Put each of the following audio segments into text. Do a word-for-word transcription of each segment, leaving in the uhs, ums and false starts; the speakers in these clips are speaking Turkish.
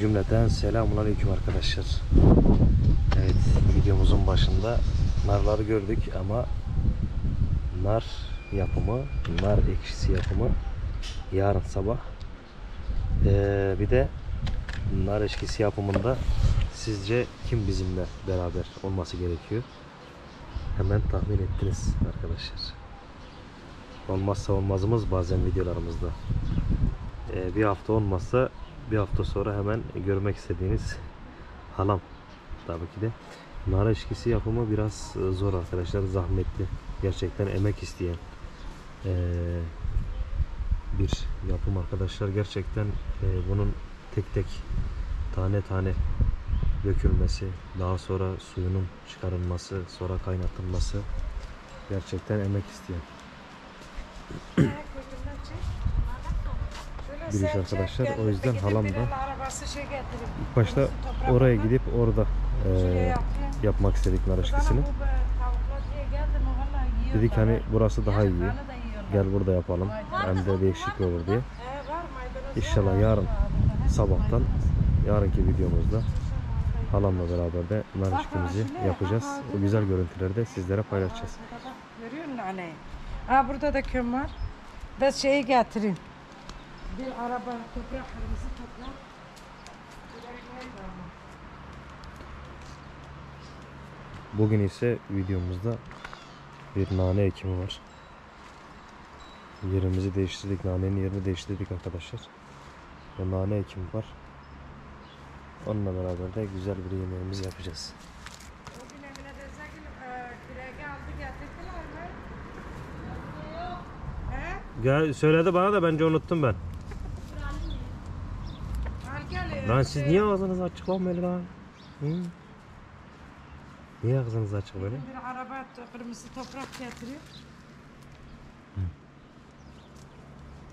Cümleten selamünaleyküm arkadaşlar. Evet, videomuzun başında narları gördük ama nar yapımı, nar ekşisi yapımı yarın sabah. Ee, bir de nar ekşisi yapımında sizce kim bizimle beraber olması gerekiyor? Hemen tahmin ettiniz arkadaşlar. Olmazsa olmazımız bazen videolarımızda. Ee, bir hafta olmazsa bir hafta sonra hemen görmek istediğiniz halam. Tabii ki de nar eşkisi yapımı biraz zor arkadaşlar, zahmetli, gerçekten emek isteyen ee, bir yapım arkadaşlar. Gerçekten e, bunun tek tek tane tane dökülmesi, daha sonra suyunun çıkarılması, sonra kaynatılması gerçekten emek isteyen bir iş arkadaşlar. O yüzden halam da ilk başta oraya gidip orada e, yapmak istedik nar eşkisini. Dedik hani burası daha iyi, gel burada yapalım, hem de değişik olur diye. İnşallah yarın sabahtan, yarınki videomuzda halamla beraber de nar eşkimizi yapacağız. O güzel görüntüleri de sizlere paylaşacağız. Görüyor musun anneyi? Ha, burada da köm var. Ben şeyi getireyim. Bir araba toprak, kırmızı toprak. Bugün ise videomuzda bir nane ekimi var. Yerimizi değiştirdik, nanenin yerini değiştirdik arkadaşlar. Ve nane ekimi var. Onunla beraber de güzel bir yemeğimizi yapacağız. Gel, söyledi bana da bence unuttum ben. Lan siz niye ağzınızı açık lan böyle lan? Hı? Niye ağzınızı açık böyle? Bir araba kırmızı toprak getiriyor.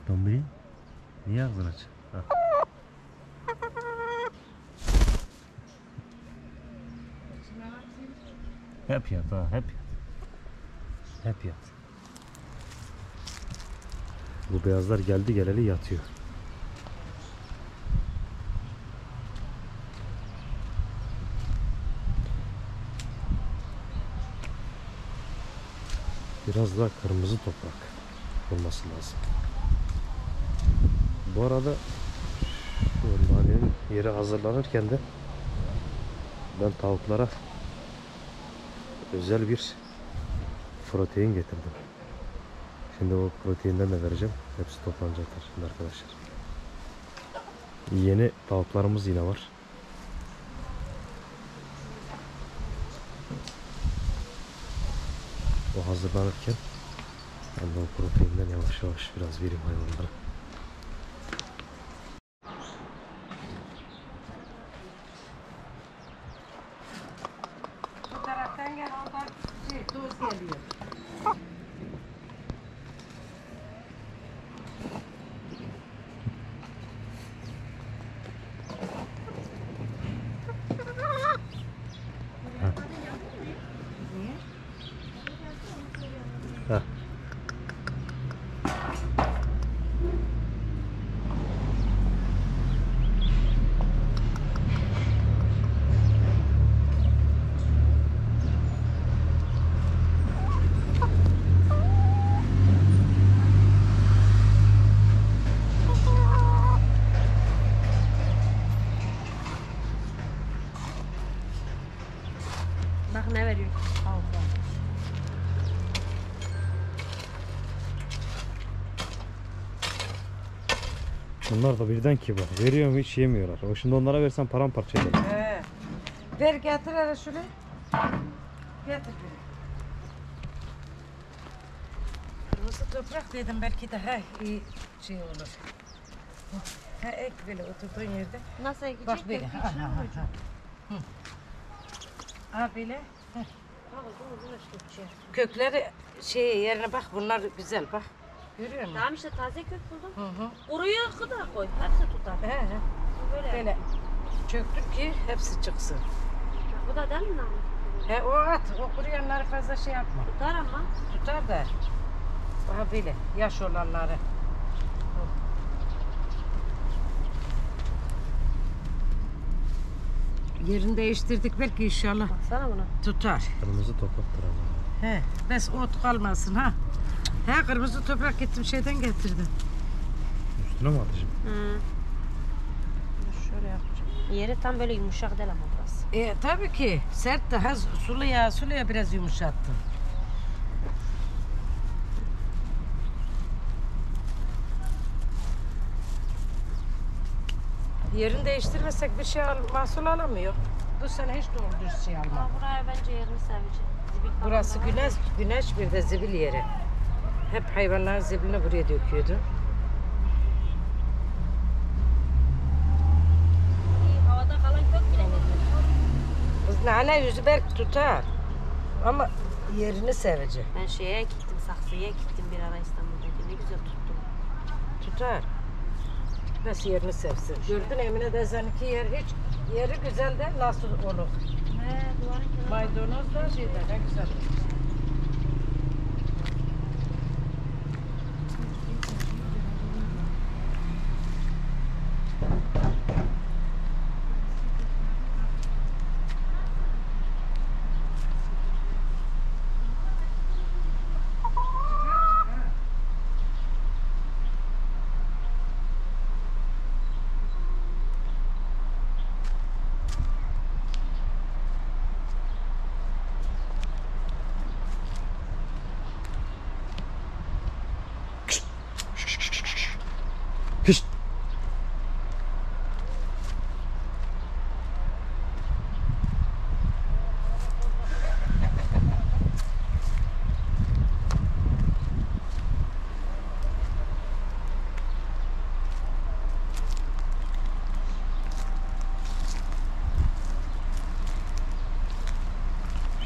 Dombili, niye ağzını açık? Ha. Hep yat ha, hep yat. Hep yat. Bu beyazlar geldi geleli yatıyor. Biraz daha kırmızı toprak olması lazım. Bu arada şu nanenin yeri hazırlanırken de ben tavuklara özel bir protein getirdim. Şimdi o proteinden de vereceğim. Hepsi toplanacaklar şimdi arkadaşlar. Yeni tavuklarımız yine var. O hazırlanırken ben de o proteinden yavaş yavaş biraz vereyim hayvanlara. Ha. Bak ne veriyor? Al. Bunlar da birden kibar. Veriyorum, hiç yemiyorlar. O şimdi onlara versen paramparça eder. He. Ver getir hele şunu. Getir beni. Nasıl toprak dedim belki de he iyi şey olur. He ek böyle oturduğun yerde. Nasıl ekecek? Bak böyle. Ha böyle. Kökleri şey yerine bak, bunlar güzel bak. Görüyor musun? Tamam işte taze kök buldum. Hı hı. Kuruyu da koy, hepsi tutar. He he. Böyle. Böyle. Çöktük ki hepsi çıksın. Bu da değil mi lan? He o at, o kuruyanları fazla şey yapma. Tutar ama. Tutar da. Aha böyle, yaş olanları. Yerini değiştirdik belki inşallah. Baksana buna. Tutar. Kırmızı topraktır ama. He. Bes ot kalmasın ha. He kırmızı toprak gittim şeyden getirdim. Üstüne mi atacağım? Hı. Şöyle yapacağım. Yeri tam böyle yumuşak değil ama burası. E tabii ki. Sert daha suluya suluya biraz yumuşattım. Yerini değiştirmezsek bir şey al, mahsul alamıyor. Bu sene hiç doğru düz şey almadım. Ama buraya bence yerini seveceğim. Burası güneş, güneş bir de zibil yeri. Hep hayvanlar zibilini buraya döküyordu. Havada kalan kök bile değil. Nane yüzü belki tutar. Ama yerini seveceğim. Ben şeye gittim, saksıya gittim bir ara İstanbul'daki. Ne güzel tuttum. Tutar. Nasıl yerini sevsin? Gördün Emine dezenki yer hiç yeri güzel de nasıl olur? He, maydanoz da şeyde ne güzel.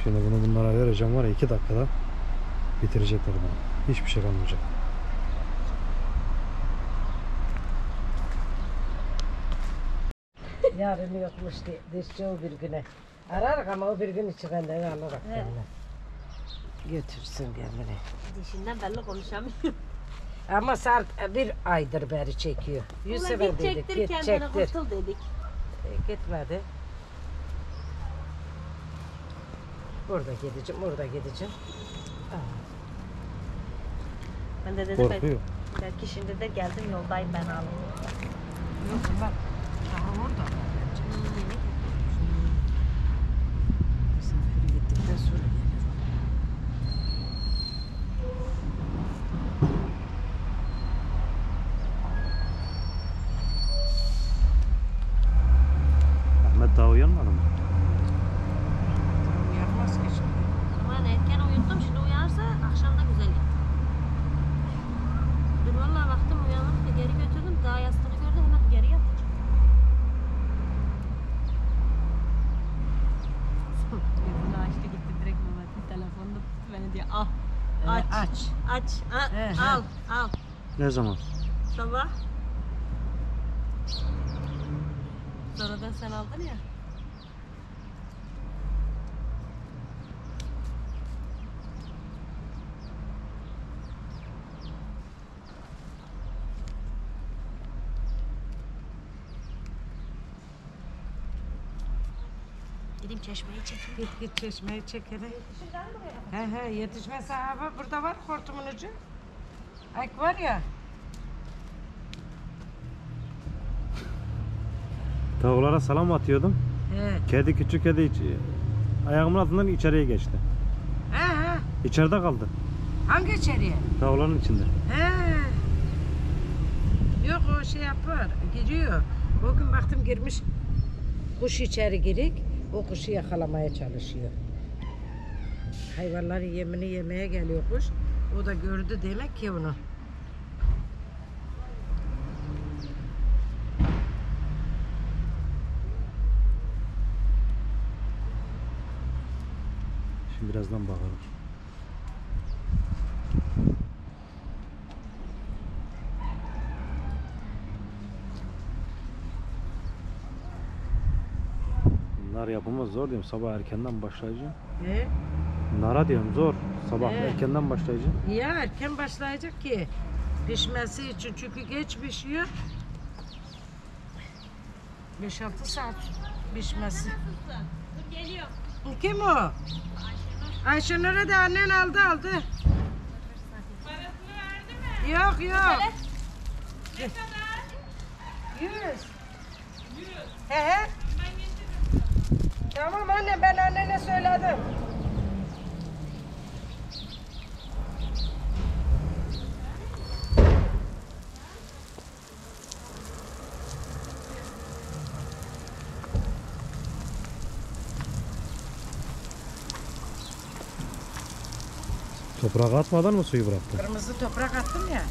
Şimdi bunu bunlara vereceğim var ya, iki dakikada bitirecekler bunu. Hiçbir şey kalmayacak. Yarın yokmuş dişçi o bir güne. Ararak ama o bir gün içi benden alarak evet. Götürsün kendini. Dişinden belli konuşamıyorum. Ama saat bir aydır beri çekiyor. Yüz sefer dedik, git kendine kurtul dedik. E, gitmedi. Orada gideceğim, orada gideceğim. Aa. Ben de dedim belki, belki şimdi de geldim yoldayım ben ağladım. Yok bak, daha orada. Misafir gittikten sonra gelir. Ahmet daha uyanmadı mı? Aç, al, he, al, he. al. Ne zaman? Sabah. Sonradan sen aldın ya. Gidim çeşmeyi çekelim. Git git çeşmeyi çekelim. Yetişirler mi buraya? He he yetişmezse abi burada var hortumun ucu. Ak var ya. Tavuklara salam atıyordum. He. Kedi küçük kedi iç, ayağımın altından içeriye geçti. He he. İçeride kaldı. Hangi içeriye? Tavukların içinde. He. Yok o şey yapar giriyor. O gün baktım girmiş kuş içeri girik. O kuşu yakalamaya çalışıyor. Hayvanların yemini yemeye geliyor kuş. O da gördü demek ki onu. Şimdi birazdan bakalım. Nar yapımı zor diyorum, sabah erkenden başlayacağım. He? Nara diyorum zor, sabah He. erkenden başlayacağım. Ya erken başlayacak ki pişmesi için çünkü geç pişiyor. beş altı saat pişmesi. Dur geliyor. Kim o? Ayşenur. Ayşenur'u da annen aldı aldı. Parasını verdi mi? Yok yok. Ne kadar? Yüz. Yüz. He he. Ben getiririm. Tamam anne, ben annene söyledim. Toprak atmadan mı suyu bıraktın? Kırmızı toprak attım ya.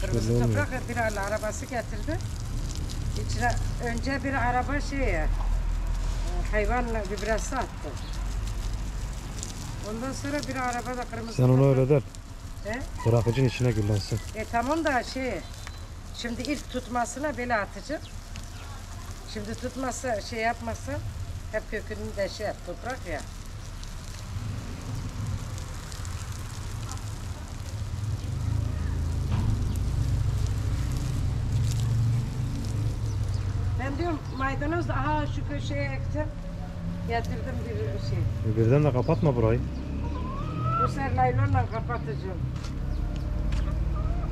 Kırmızı toprak at, bir arabası getirdi. İçine önce bir araba şeye, hayvan gübresi attı. Ondan sonra bir araba da kırmızı. Sen onu öyle der. He? Bırakıcın içine güllensin. E tamam da şey, şimdi ilk tutmasına böyle atıcı. Şimdi tutmasa, şey yapmasa, hep kökünü de şey yap, toprak ya. Diyorum maydanoz da aha şu köşeye ektim, getirdim bir şey. Birden de kapatma burayı. Bu ser naylonla kapatacağım.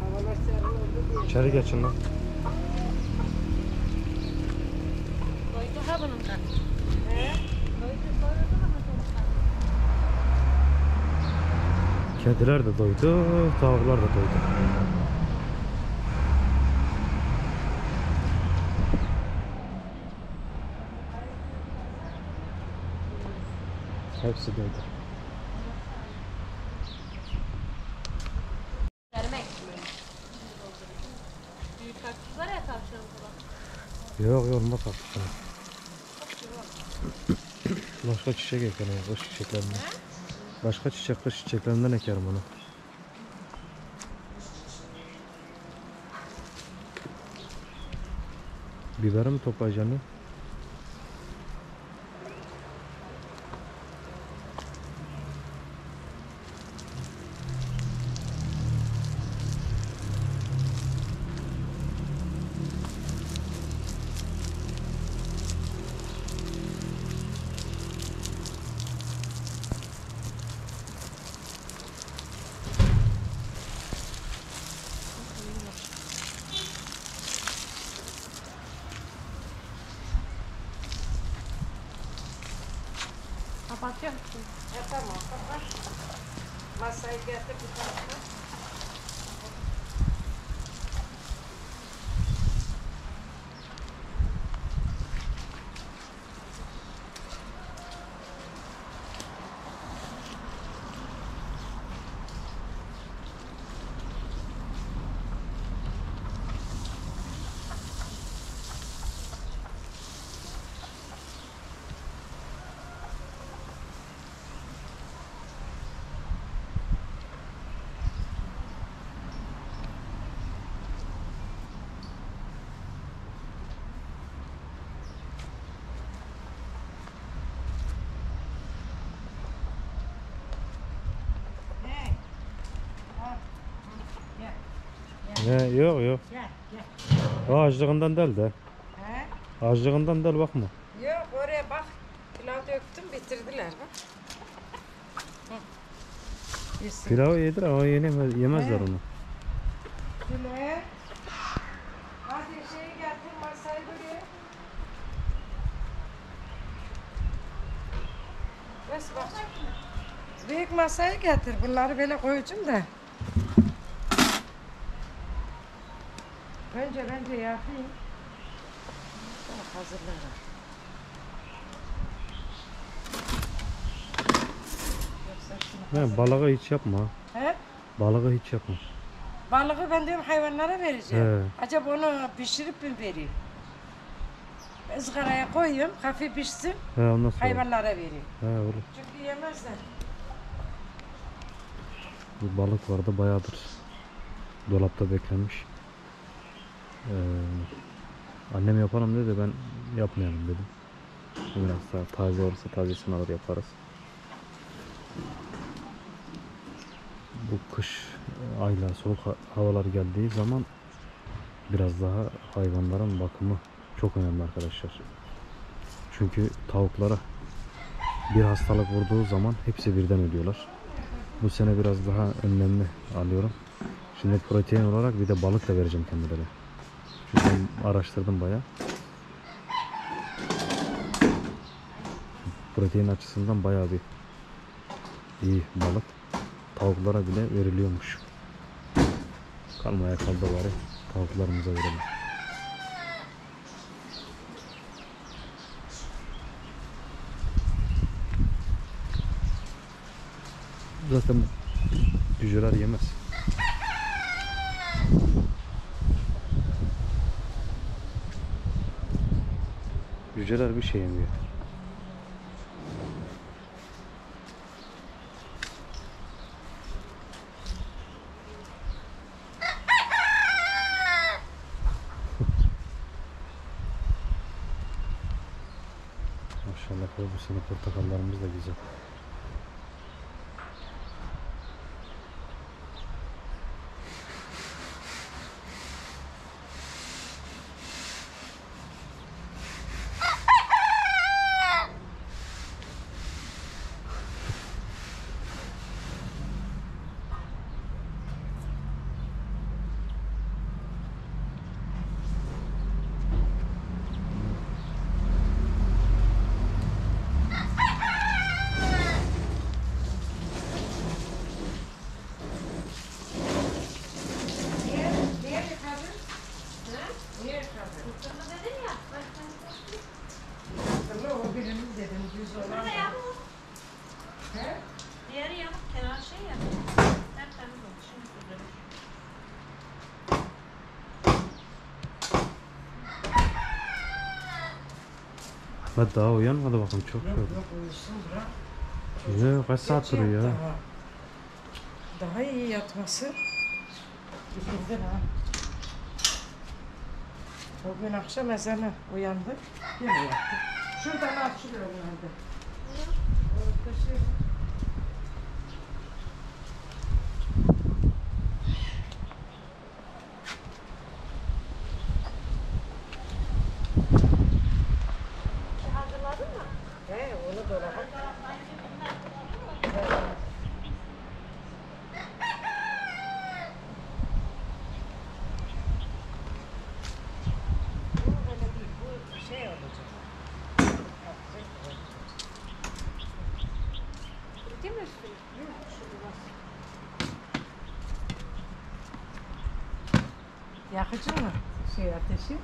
Havalar serin oldu diye. İçeri geçin lan. Koydu ha bunun da. He? Koydu koydu da ha. Kediler de doydu, tavuklar da doydu. Hepsi doydu. Büyük kaktüs var ya, tavşanı falan. Yok yok, ne kaktüs. Başka çiçek ekerim, kış çiçeklerinden. Başka çiçek, kış çiçeklerinden ekerim onu. Biberi mi toplayacaksın? Kapatıyor musun? Evet tamam, kapat. Masayı getir bu tarafa. He, yok yok. Gel, gel. O açlığından del de. He? Açlığından del, bakma. Yok, oraya bak. Pilav döktüm, bitirdiler bak. Hı. Pilavı yedir ama yemez, yemezler he onu. Güle. Hadi şeyi getir, masayı buraya. Nasıl bak. Büyük masayı getir, bunları böyle koyacağım da. Önce bence yapayım. Bak hazırlarım. Ben balığı hiç yapma. He? Balığı hiç yapma. Balığı ben diyorum hayvanlara vereceğim. He. Acaba onu pişirip mi vereyim? Izgaraya koyayım, hafif pişsin. He, ondan sonra hayvanlara vereyim. He, olur. Çünkü yemezler. Bu balık vardı bayağıdır. Dolapta beklenmiş. Ee, annem yapalım dedi, ben yapmayalım dedim. Biraz daha taze olursa tazesini alır yaparız. Bu kış aylar, soğuk havalar geldiği zaman biraz daha hayvanların bakımı çok önemli arkadaşlar. Çünkü tavuklara bir hastalık vurduğu zaman hepsi birden ölüyorlar. Bu sene biraz daha önlemli alıyorum. Şimdi protein olarak bir de balık da vereceğim kendilerine. Çünkü ben araştırdım bayağı. Protein açısından bayağı bir iyi balık. Tavuklara bile veriliyormuş. Kalmaya kaldı bari tavuklarımıza verelim. Zaten hücreler yemez. Hücreler bir şey yemiyor. Maşallah bu sene portakallarımız da güzel. Bak daha uyanmadı bakalım çok yok, çok. Yok uyusun bırak. Yok kaç saat duruyor ya. Daha. daha iyi yatması. Gidildin ha. O gün akşam ezanı uyandı. Yine yattı. Şuradan açılıyor uyandı. Yakıcı mı şey ateşi?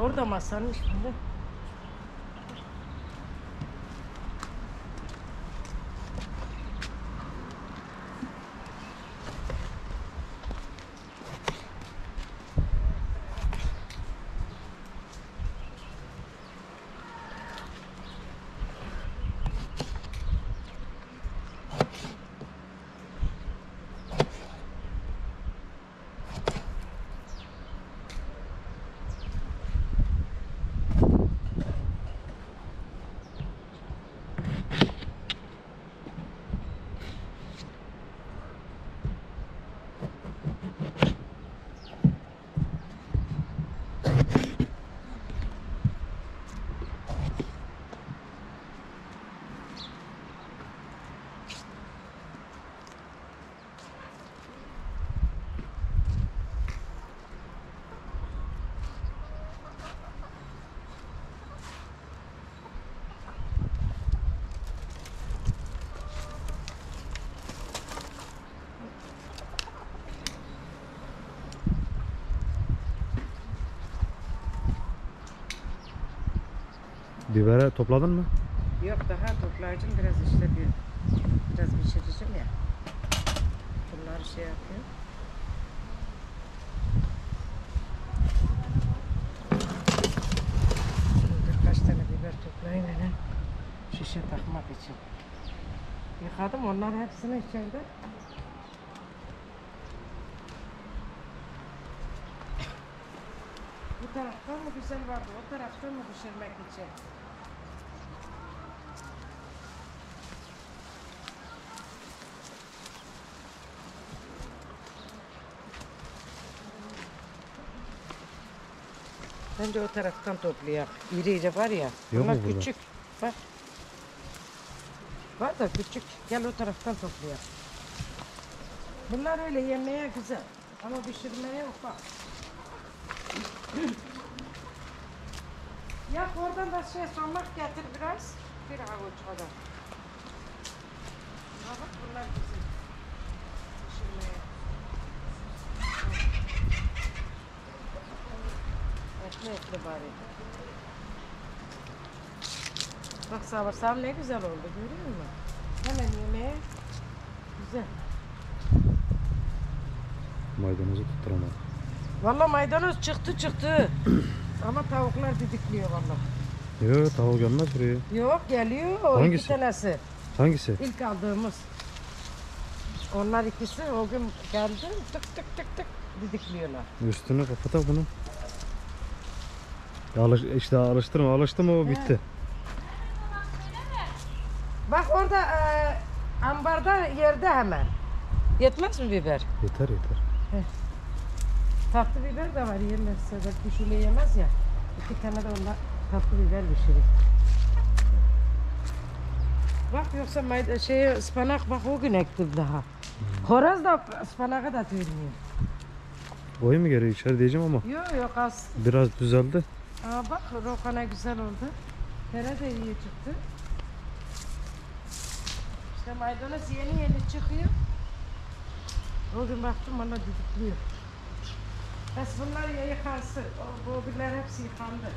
Orada masanın üstünde. Biberi topladın mı? Yok daha toplayacağım biraz işte bir biraz biçireceğim ya. Bunları şey yapıyor. Birkaç tane biber toplayayım hele şişe takmak için. Yıkadım onların hepsini içeride. Bu taraftan mı güzel vardı, o taraftan mı pişirmek için? He, Hem de o taraftan toplayak. İri iri var ya. Yok bunlar küçük. Var. Var da küçük. Gel o taraftan toplayak. Bunlar öyle yemeye güzel. Ama pişirmeye ufak. Yap oradan da şey somak getir biraz. Bir avuç kadar. Bak bunlar güzel. Pişirmeye. Etli etli bari. Bak savursam ne güzel oldu görüyor musun? Hemen yemeğe. Güzel. Maydanozu tutturamadım. Valla maydanoz çıktı çıktı. Ama tavuklar didikliyor valla. Yok tavuk gelmez buraya. Yok geliyor. Hangisi? İki tanesi. Hangisi? İlk aldığımız. Onlar ikisi o gün geldi tık tık tık tık didikliyorlar. Üstünü kapat bunu. Alış, işte alıştırma alıştım o bitti. Evet. Bak orada e, ambarda yerde hemen. Yetmez mi biber? Yeter yeter. Heh. Tatlı biber de var yerlerse de kuşuyla yemez ya. İki tane de onunla tatlı biber pişirir. Bak yoksa mayda, şey, ıspanak bak o gün ektim daha. Hmm. Horoz da ıspanakı da tüyünmüyor. Boyu mu geri içeri diyeceğim ama. Yok yok az. Biraz düzeldi. Aa bak rokana güzel oldu. Tere de iyi çıktı. İşte maydanoz yeni yeni çıkıyor. O gün baktım bana düdüklüyor. Bes bunlar ya yıkansın. O bobiler hepsi yıkandı.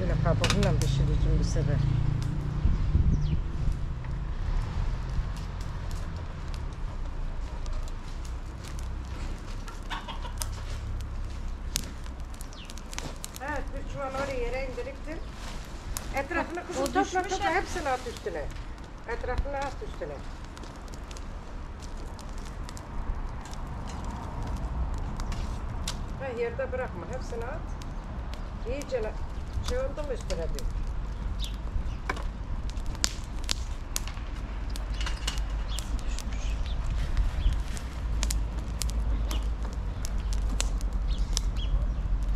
Böyle kabukla pişireceğim bu sefer. Etrafını kızım topla topla hepsini at üstüne. Etrafını at üstüne. Ha yerde bırakma hepsini at. İyice şey oldu mu üstüne bir.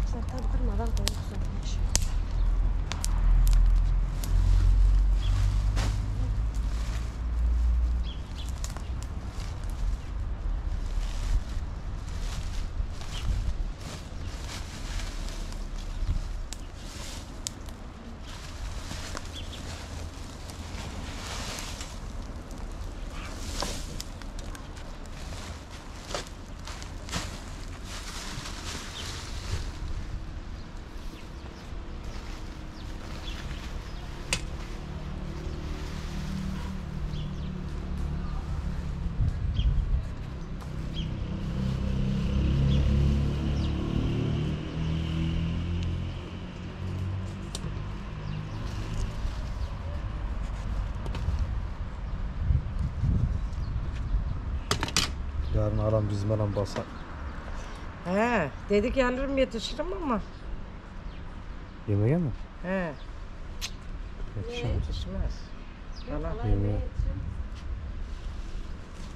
Sen tam kırmadan koyuyorsun. Yarın aram bizim aram basak. He, dedik gelirim yetişirim ama. Yemeğe mi? He. Yetişemez. Yetişmez. Yemeğe.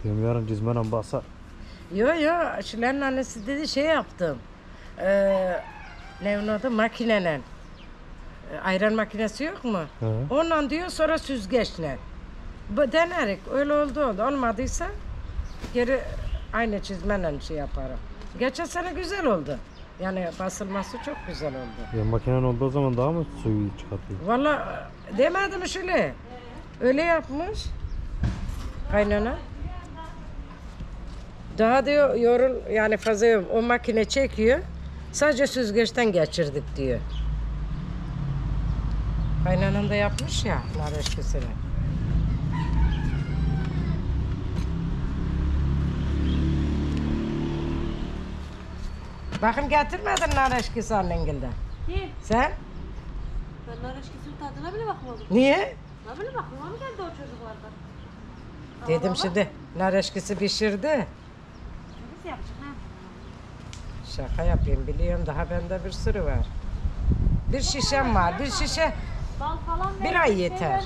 Yemeğe yarın bizim aram basak. Yo yo, Şile'nin annesi dedi şey yaptım. Ee, ne onun adı? Makinenen. Ayran makinesi yok mu? He. Ondan diyor sonra süzgeçle. Denerik, öyle oldu oldu. Olmadıysa geri aynı çizmenle şey yaparım. Geçen sene güzel oldu. Yani basılması çok güzel oldu. Ya makinen olduğu zaman daha mı suyu çıkartıyor? Valla demedim şöyle. Öyle yapmış. Kaynana. Daha diyor yorul yani fazla yok. O makine çekiyor. Sadece süzgeçten geçirdik diyor. Kaynanam da yapmış ya nar eşkisini. Bakın getirmedin nar eşkisi annengilden. Kim? Sen? Ben nar eşkisinin tadına bile bakmadım. Niye? Ne bile bakmama mı geldi o çocuklardan? Dedim ama şimdi nar eşkisi pişirdi. nasıl yapacaksın ha? Şaka yapayım biliyorum, daha bende bir sürü var. Bir şişem var, bir şişe bal falan bir ay yeter.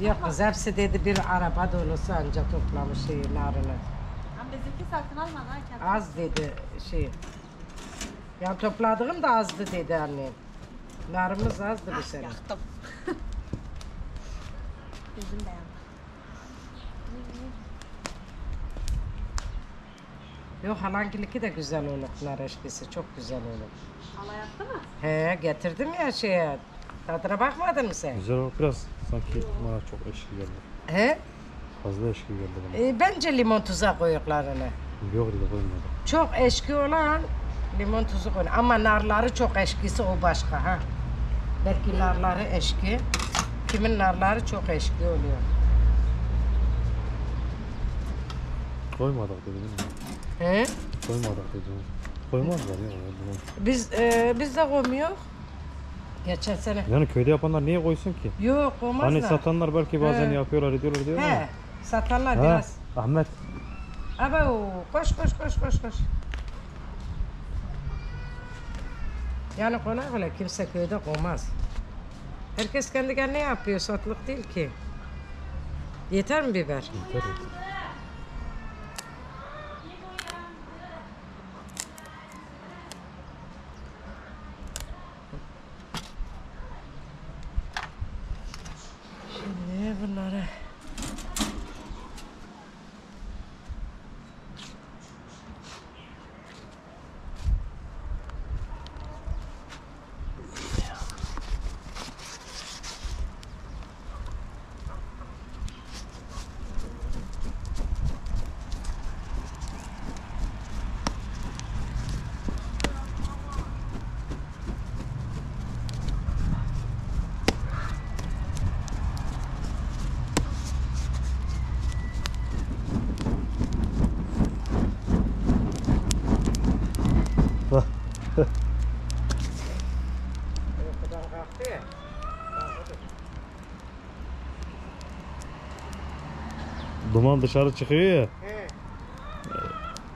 Yok kız hepsi dedi bir araba dolusu anca toplamış şeylerini. Ama bizimki satın alma ha. Az dedi şey. Ya topladığım da azdı dedi annem. Narımız azdı bu sene. Yaktım. Gözüm de yandı. Yok halankininki de güzel olur, nar eşkisi çok güzel olur. Hala yaptı mı? He getirdim ya şeye. Tadına bakmadın mı sen? Güzel olur biraz sanki bana çok eşki geldi. He? Fazla eşki geldi bana. E, bence limon tuza koyuklarını. Yok da koymadım. Çok eşki olan limon tuzu koyun ama narları çok eşkisi o başka ha. Belki narları eşki. Kimin narları çok eşki oluyor. Koymadık dedim mi? He? Koymadık dedim. Koymazlar ya. Biz e, biz de koymuyoruz. Geçen sene. Yani köyde yapanlar niye koysun ki? Yok koymazlar. Hani satanlar belki bazen he. yapıyorlar ediyorlar diyor. He. Ya. Satanlar ha. biraz. Ahmet. Abo koş koş koş koş koş. Yani konakla kimse köyde koymaz. Herkes kendi kendine yapıyor. Satılık değil ki. Yeter mi biber? Yeter. Duman dışarı çıkıyor ya. He.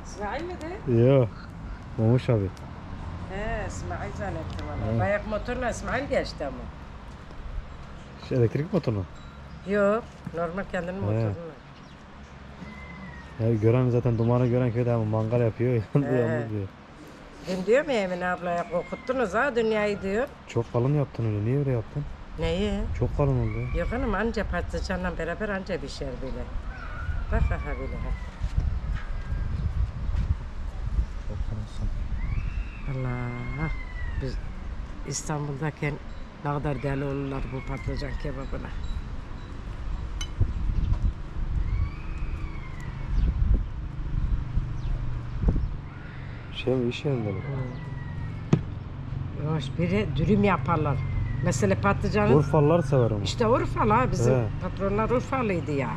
İsmail mi de? Yok. Mamuş abi. He, İsmail zannettim valla. Bayak motorla İsmail geçti ama. Şu elektrik motorla? Yok. Normal kendinin motoruyla. Ya gören zaten dumanı gören köyde hemen mangal yapıyor. Yandı yandı diyor. Dün diyor mu Emine ablaya korkuttunuz ha dünyayı diyor. Çok kalın yaptın öyle. Niye öyle yaptın? Neyi? Çok kalın oldu. Yok hanım anca patlıcanla beraber anca pişer bile. Bak ha böyle ha. Çok kalın. Allah. Biz İstanbul'dayken ne kadar deli olurlar bu patlıcan kebabına. Şey mi iş yerinde mi? Yok biri dürüm yaparlar. Mesela patlıcanın... Urfalılar sever ama. İşte Urfalı bizim he. patronlar Urfalıydı ya.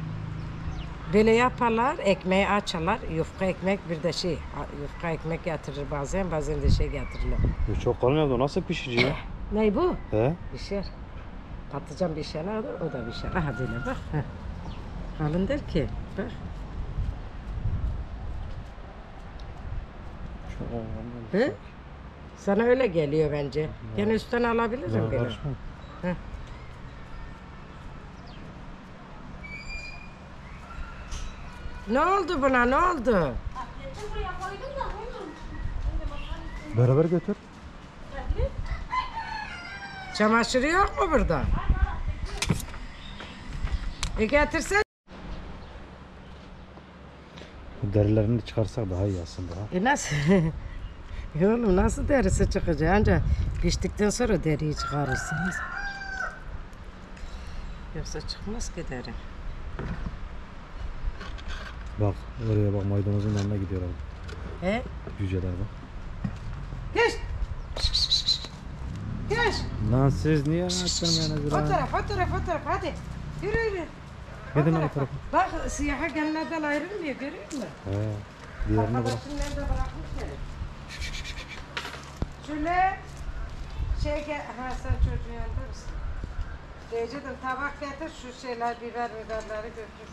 Böyle yaparlar, ekmeği açarlar. Yufka ekmek bir de şey, yufka ekmek getirir bazen, bazen de şey getirirler. Bu çok kalın ya, nasıl pişici ya? Ne bu? He? Pişer. Patlıcan pişene olur, o da pişer. Aha böyle bak. Heh. Kalın der ki, bak. Çok kalın. He? Sana öyle geliyor bence. Ya. Yani üstten alabilirim ya, beni. Heh. Ne oldu buna? Ne oldu? Beraber götür. Çamaşırı yok mu burada? E getirsen. Bu derilerini çıkarsak daha iyi aslında. Ha? E nasıl? Oğlum nasıl derisi çıkacak? Ancak piştikten sonra deriyi çıkarırsınız. Yoksa çıkmaz ki deri. Bak oraya bak maydanozun yanına gidiyor abi. He? Cüceler bak. Geç! Geç! Lan siz niye anlattın beni? O taraf, o taraf, o taraf hadi. Yürü yürü. Gidin o tarafa. Bak siyaha gelenlerden ayrılmıyor görüyor musun? He. Diğerini bırak. Şöyle şey gel, ha sen çocuğun yanında mısın? Diyeceğim tabak getir şu şeyler biber biberleri götür.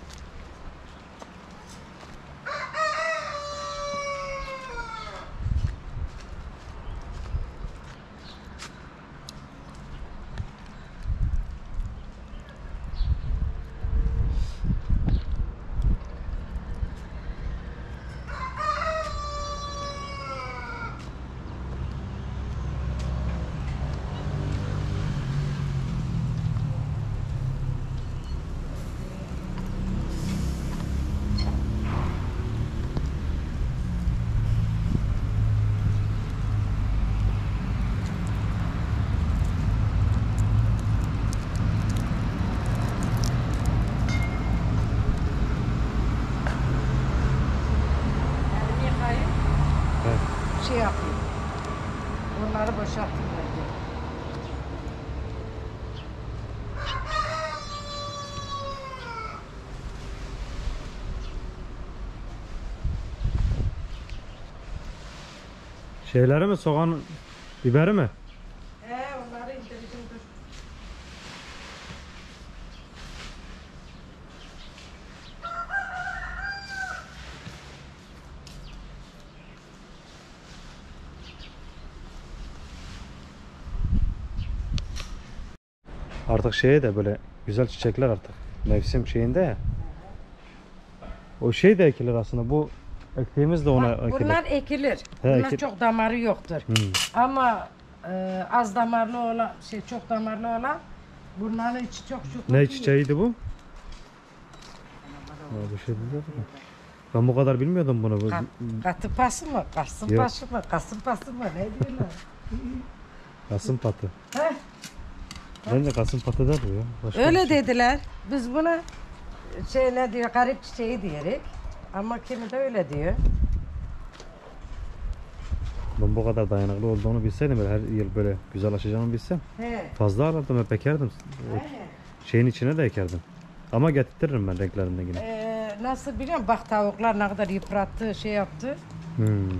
şey yapıyor. Onları boşalttım böyle. Şeyleri mi? Soğan, biberi mi? He, onları indirdim dur. Artık şeye de böyle güzel çiçekler artık. Mevsim şeyinde ya. O şey de ekilir aslında bu. Ektiğimiz de ona bak, ekilir. Bunlar ekilir. He, bunlar ekil... çok damarı yoktur. Hmm. Ama e, az damarlı olan, şey çok damarlı olan bunların içi çok çok. Ne çiçeğiydi bu? Ya, şey ben bu kadar bilmiyordum bunu. Kat, katı pası mı? Kasım yok. Pası mı? Kasım pası mı? Ne diyorlar? Kasım patı. Heh. Ben de kasım patı der bu ya. Başka öyle şey dediler. Biz buna şey ne diyor? Garip çiçeği diyerek. Ama kimi de öyle diyor. Ben bu kadar dayanıklı olduğunu bilseydim, her yıl böyle güzel açacağımı bilsem. He. Fazla alırdım hep ekerdim. Şeyin içine de ekerdim. Ama getiririm ben renklerini yine. Ee, nasıl biliyorum bak tavuklar ne kadar yıprattı, şey yaptı. Hmm.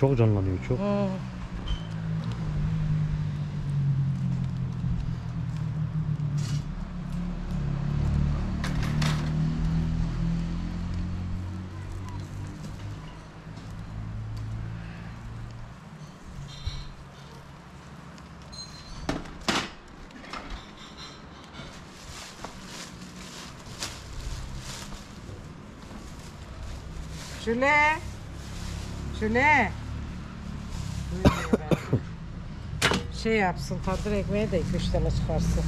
Çok canlanıyor çok. Hmm. Şule, şule, şey yapsın, tadır ekmeği de iki üç tane çıkarsın.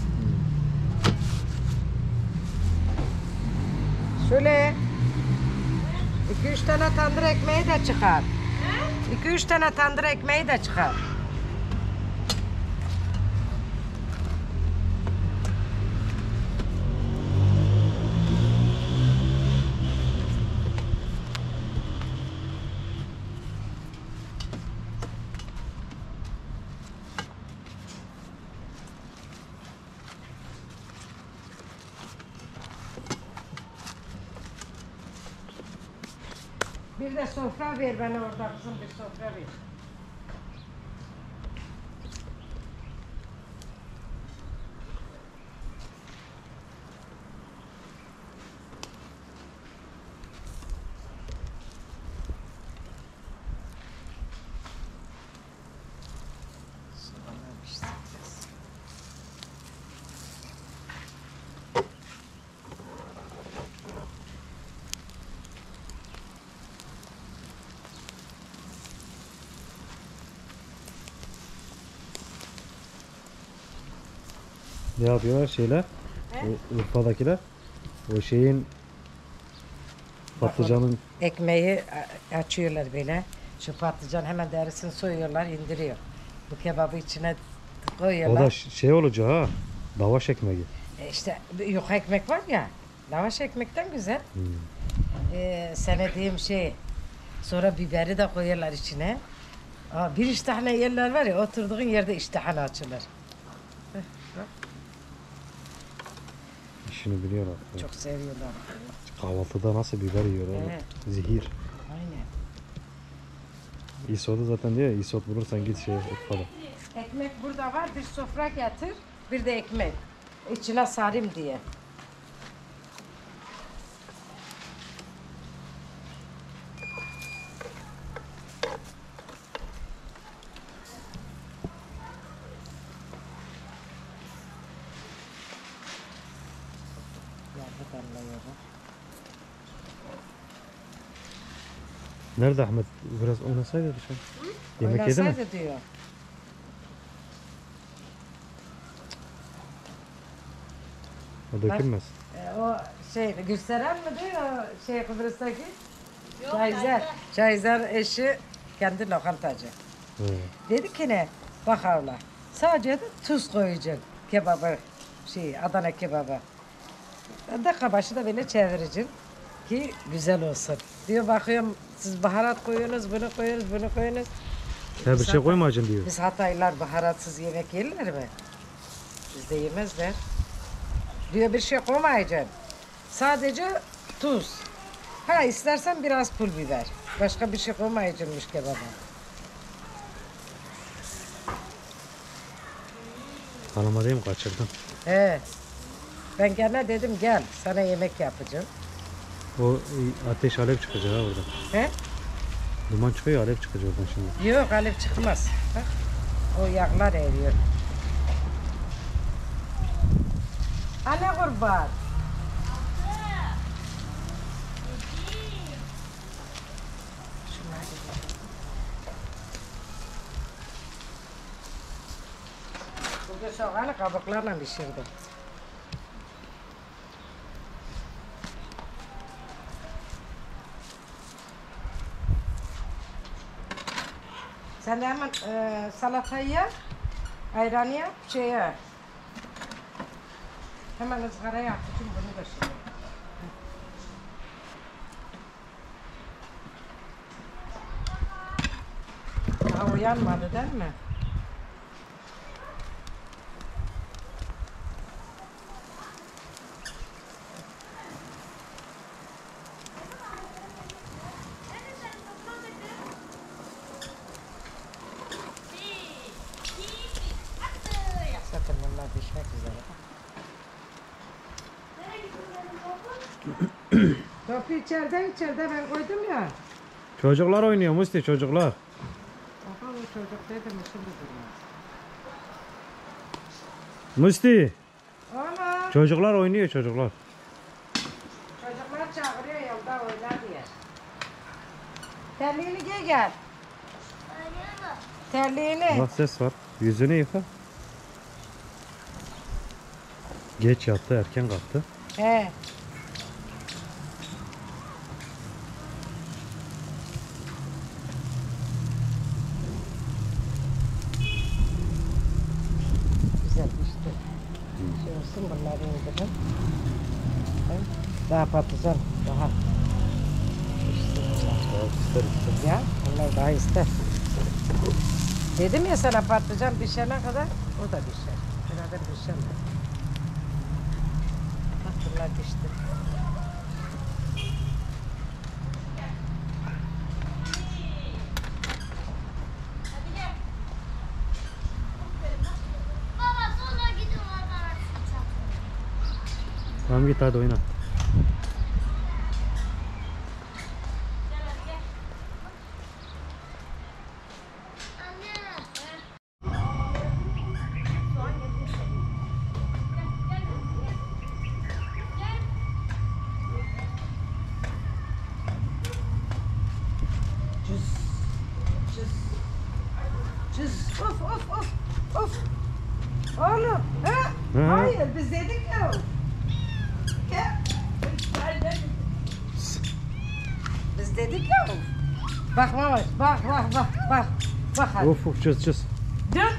Şule, iki üç tane tandır ekmeği de çıkar. İki üç tane tandır ekmeği de çıkar. Bir de sofra ver bana orada kızım, bir sofra ver. Ne yapıyorlar şeyler? O, Urfa'dakiler. O şeyin patlıcanın ekmeği açıyorlar böyle. Şu patlıcan hemen derisini soyuyorlar, indiriyor. Bu kebabı içine koyuyorlar. O da şey olacak ha. Lavaş ekmeği. E işte yok ekmek var ya. Lavaş ekmekten güzel. Hmm. E, senediğim şey. Sonra biberi de koyuyorlar içine. Aa, bir iştahla yerler var ya. Oturduğun yerde iştahın açılır. İşini biliyorlar. Çok seviyorlar. Kahvaltıda nasıl biber yiyorlar. Evet. Zehir. Aynen. İsot'u zaten diyor ya, isot bulursan git şeye falan. Ekmek burada var, bir sofra getir, bir de ekmek. İçine sarayım diye. Nerede Ahmet? Biraz oynasaydı dışarı. Hı? Yemek yedi mi? Oynasaydı diyor. O dökülmez. Bak, e, o şey Gülseren mi diyor şey Kıbrıs'taki? Yok, Şahizer. Şahizer eşi kendi lokantacı. Hı. Dedi ki ne? Bak abla sadece de tuz koyacaksın kebaba şey Adana kebaba. Dakika başı da böyle çevireceksin ki güzel olsun. Diyor bakıyorum siz baharat koyuyorsunuz, bunu koyuyorsunuz, bunu koyuyorsunuz. Ha, bir şey koymacın diyor. Biz Hataylılar baharatsız yemek yerler mi? Biz de yemezler. Diyor bir şey koymayacaksın. Sadece tuz. Ha istersen biraz pul biber. Başka bir şey koymayacaksınmış kebaba. Hanıma değil mi kaçırdın? He. Ben gene dedim gel sana yemek yapacağım. O ateş alev çıkacak ha orada. He? Duman çıkıyor, alev çıkacak oradan şimdi. Yok alev çıkmaz. Bak, o yağlar eriyor. Ana kurban. Bugün soğanı kabuklarla pişirdim. Sen de hemen e, salatayı yap, ayranı yap, şey yap. Hemen ızgara yap, bütün bunu da şey yap. Daha uyanmadı değil mi? Pişmek üzere. Topu içeride içeride ben koydum ya. Çocuklar oynuyor Musti, çocuklar. Aha, o çocuk dedim şimdi durmaz. Musti. Ana. Çocuklar oynuyor çocuklar. Çocuklar çağırıyor yolda oynar diye. Terliğini giy gel. Terliğini. Bak ses var. Yüzünü yıka. Geç yattı, erken kalktı. He. Güzel pişti. Şey olsun bunları indirdim. Daha patlıcan, daha. İster ister. Ya, onlar daha ister. Dedim ya sana patlıcan pişene kadar, o da pişer. Beraber pişerler. Bunlar pişti. Tamam git hadi oyna. Of of of of. Oğlum ha? He. Hayır biz dedik ya. Gel. Biz dedik ya. Bak bak bak bak bak bak. Bak hadi. Of of çöz çöz. Dön.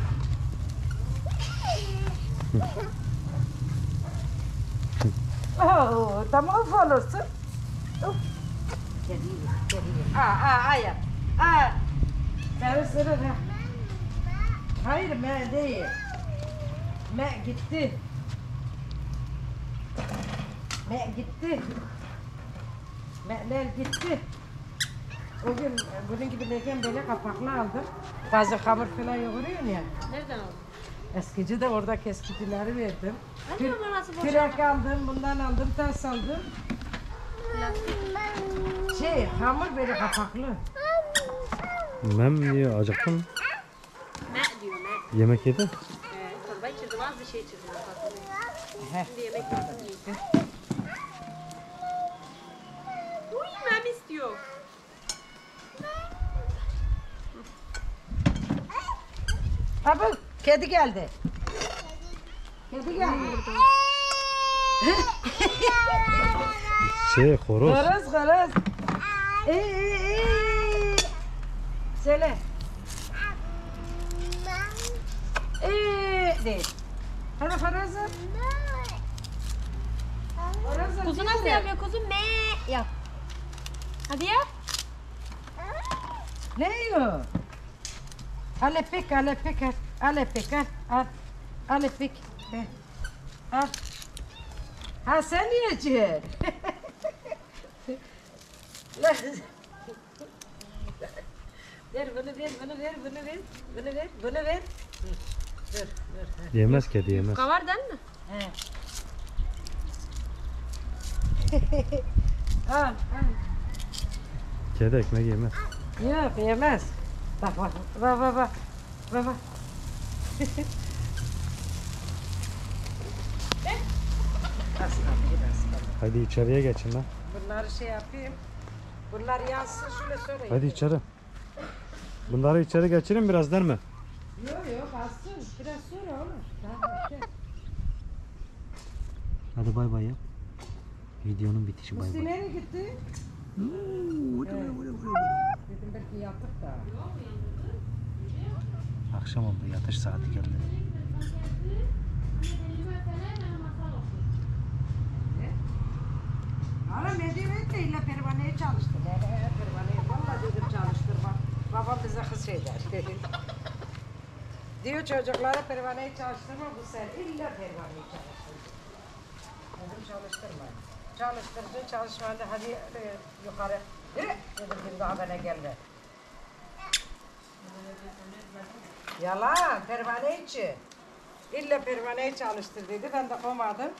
Oh, tamam of olursun. Of. Gel iyi gel iyi. Aa aa aya. Aa. Sen sırrı. Hayır, me değil. Me gitti. Me gitti. Me'ler gitti. O gün bunun gibiyken böyle kapaklı aldım. Bazı hamur falan yoğuruyorsun ya. Nereden aldın? Eskici de oradaki eskicileri verdim. Kürek aldım, bundan aldım, ters aldım. Şey, hamur böyle kapaklı. Mem diye acıktın mı? Yemek yedin? Ee, çorba içirdim, az bir şey içirdim. Şimdi yemek yedim. Uy, mem istiyor. Abi, kedi geldi. Kedi geldi. Şey, horoz. Horoz, horoz. Ee, ee, ee. Söyle. Eee değil. Hadi farazı. Kuzu nasıl yapıyor kuzu? Me yap. Hadi yap. Ne yiyor? Alepik, alepik, alepik, al, alepik, al. Ha sen yiyeceksin. Ver bunu, ver bunu, ver bunu, ver bunu, ver bunu, ver. Dur, dur. Yemez kedi, yemez. Kavardan mı? He. Al, al. Kedi ekmek yemez. Yok, yemez. Bak, bak, bak, bak, bak, bak, bak. Hadi içeriye geçin lan. Bunları şey yapayım. Bunlar yansın, şöyle söyleyeyim. Hadi içeri. Bunları içeri geçirin biraz der mi? Yok yok, alsın. Biraz sonra olur. Daha hadi bay bay yap. Videonun bitişi bay bay. Musi nereye gitti? Dedim belki yatıp da. Akşam oldu, yatış saati geldi. Ana Medivet de ile pervaneye çalıştı. Pervaneye valla dedim çalıştırma. Babam bize kız şey der. Diyor çocuklara pervaneye çalıştırma bu sen. İlla pervaneye çalıştır. Dedim çalıştırma. Çalıştırdın çalışmandı hadi yukarı. Dedim bir daha bana gelme. Yalan pervane için. İlla pervaneye çalıştır dedi. Ben de komadım.